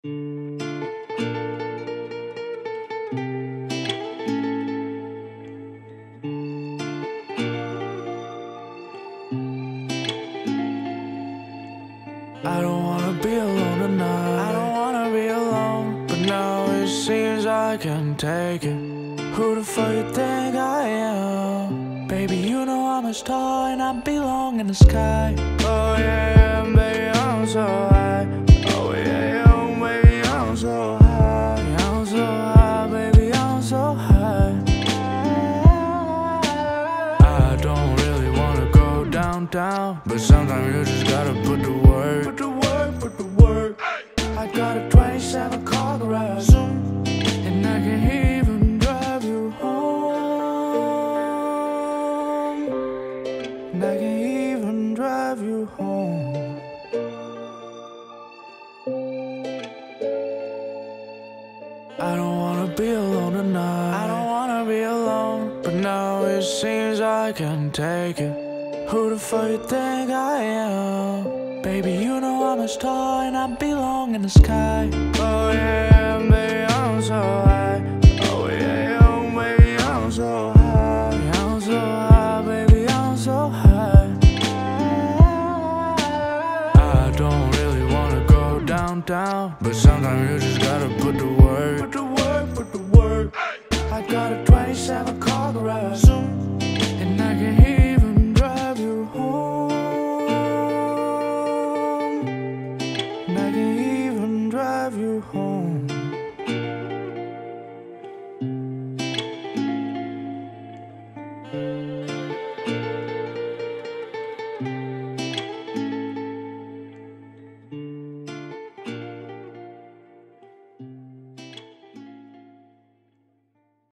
I don't wanna be alone tonight, I don't wanna be alone, but now it seems I can take it. Who the fuck you think I am? Baby, you know I'm a star and I belong in the sky. Oh yeah, baby, I'm so high. Oh yeah, oh, baby, I'm so high. I'm so high, baby, I'm so high. I don't really wanna go downtown, but sometimes you just gotta put the work. Put the work, put the work. I got a 27 car garage, and I can even drive you home. And I can even drive you home. I don't wanna be alone tonight, I don't wanna be alone, but now it seems I can take it. Who the fuck you think I am? Baby, you know I'm a star and I belong in the sky. Oh yeah, baby, I'm so high. Oh yeah, oh, baby, I'm so high. I'm so high, baby, I'm so high. I don't really wanna go downtown, but sometimes you just gotta put the work. Put the work, put the work. I got a 27 car garage, and I can hear. I can even drive you home.